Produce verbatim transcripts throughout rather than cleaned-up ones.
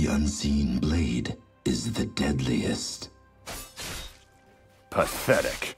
The unseen blade is the deadliest. Pathetic.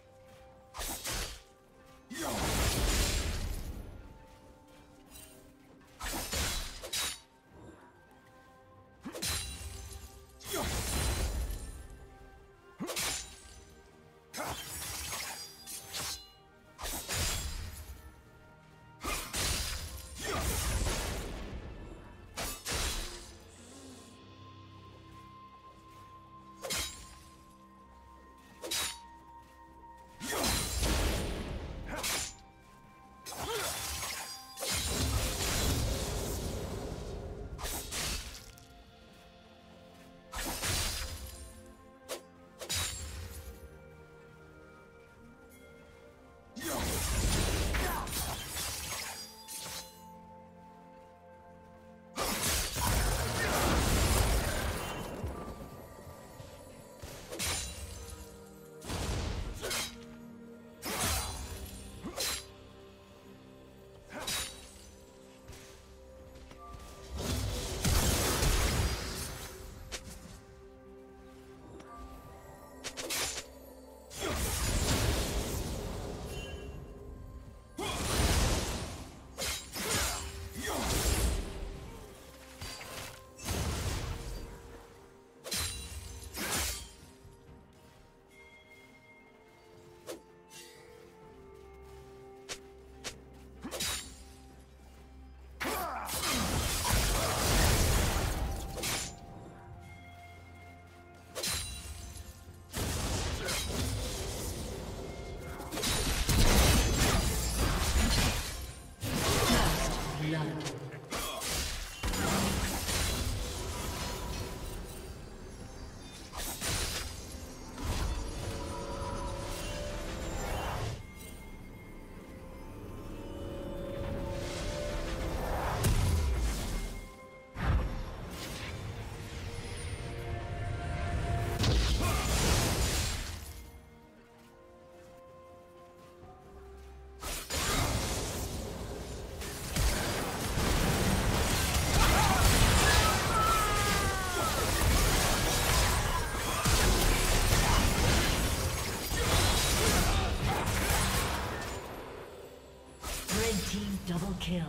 Double kill.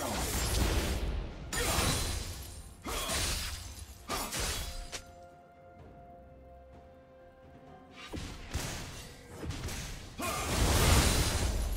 Team's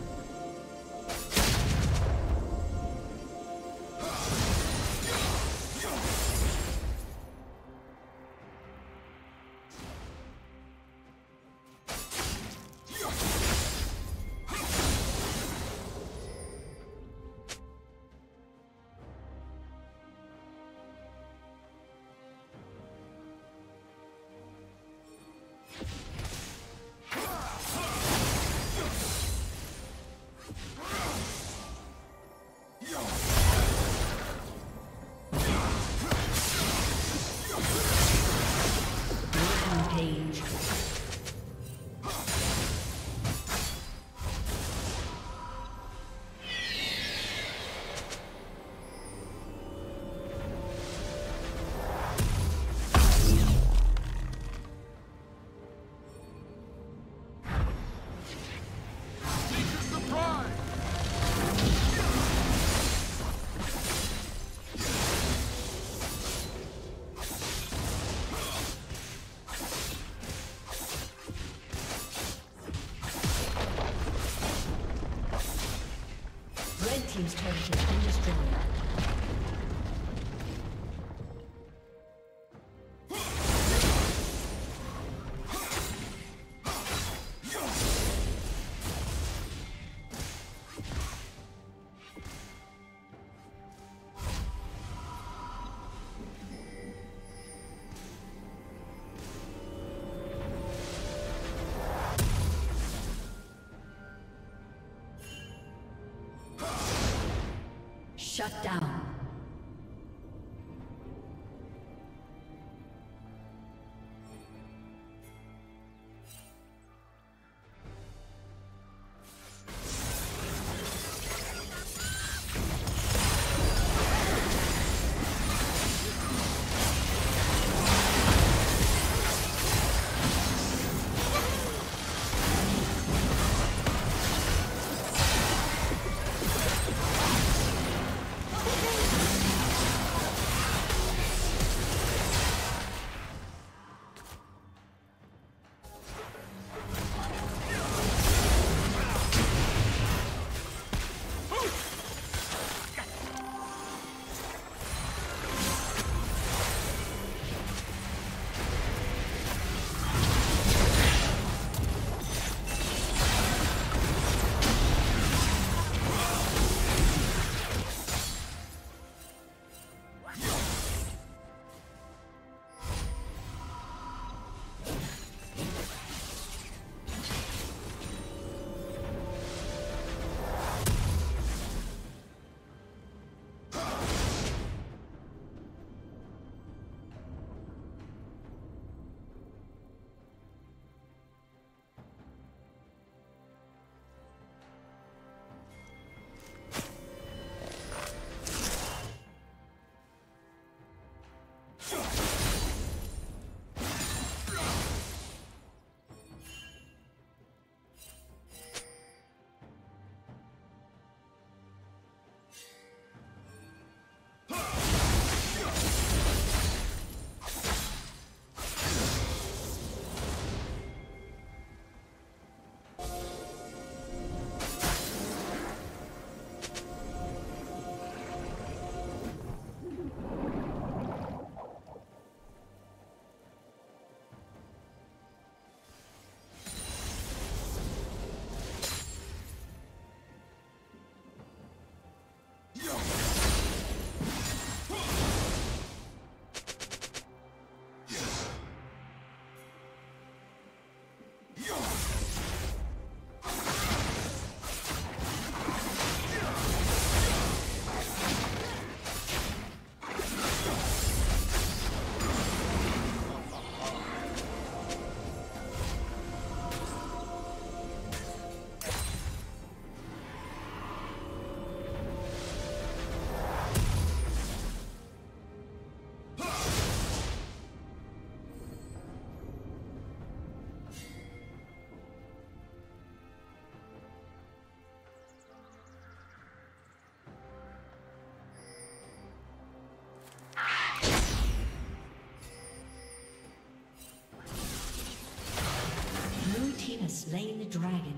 Team's turret has been destroyed. Shut down. team has slain the dragon.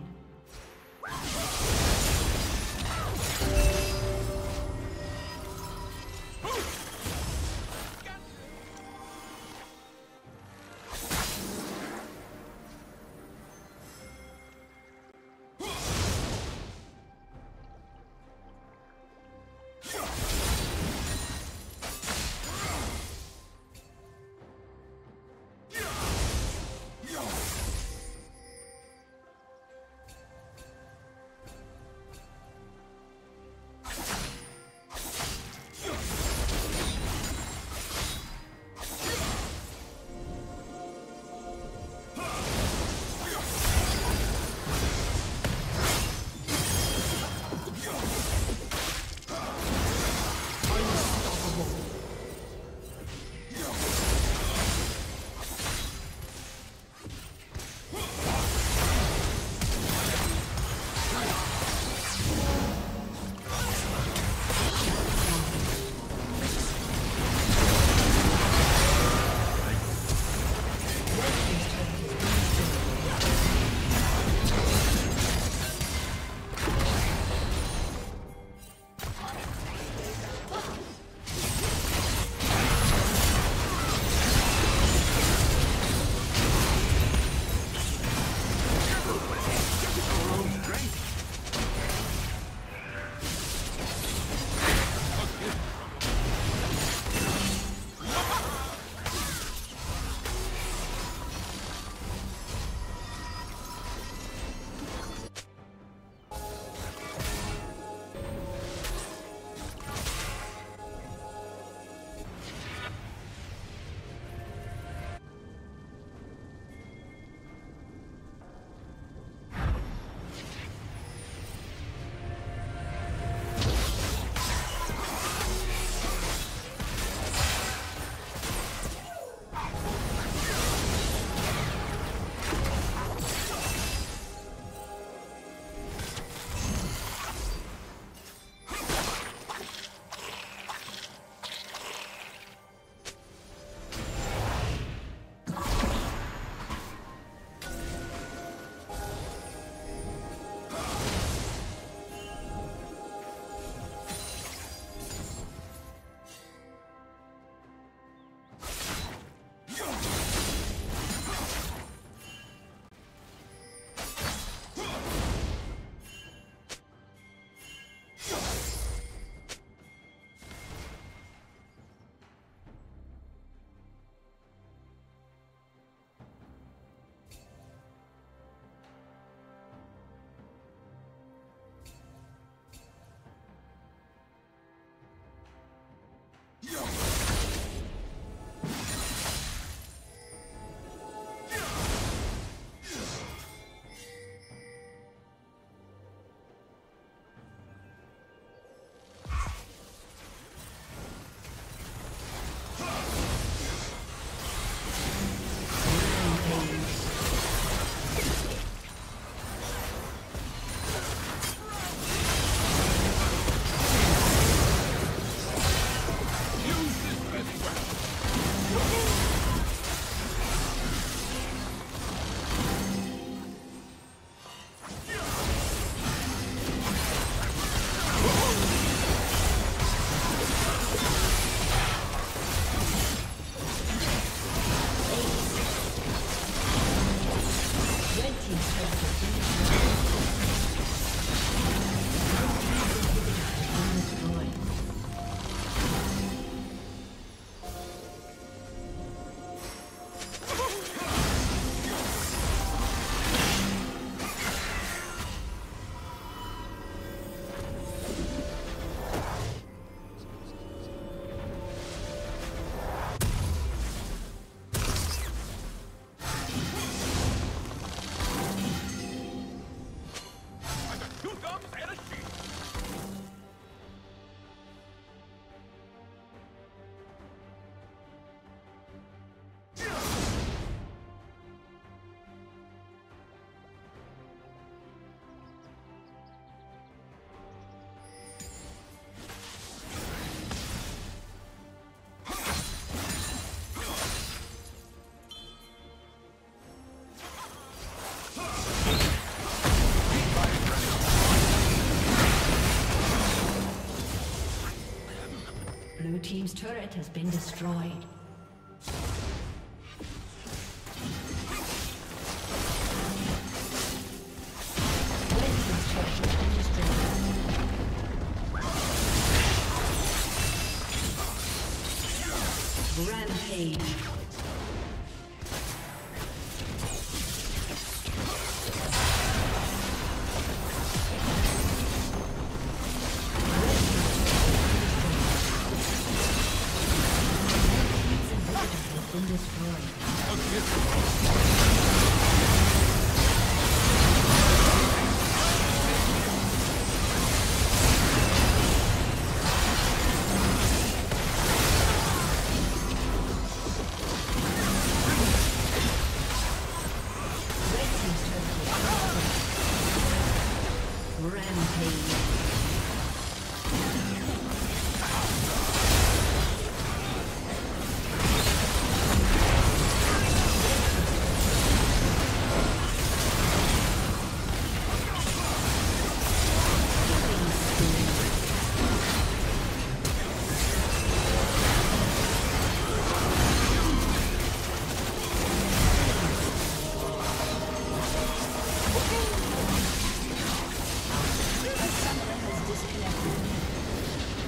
team's turret has been destroyed.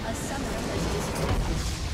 A summoner has disconnected.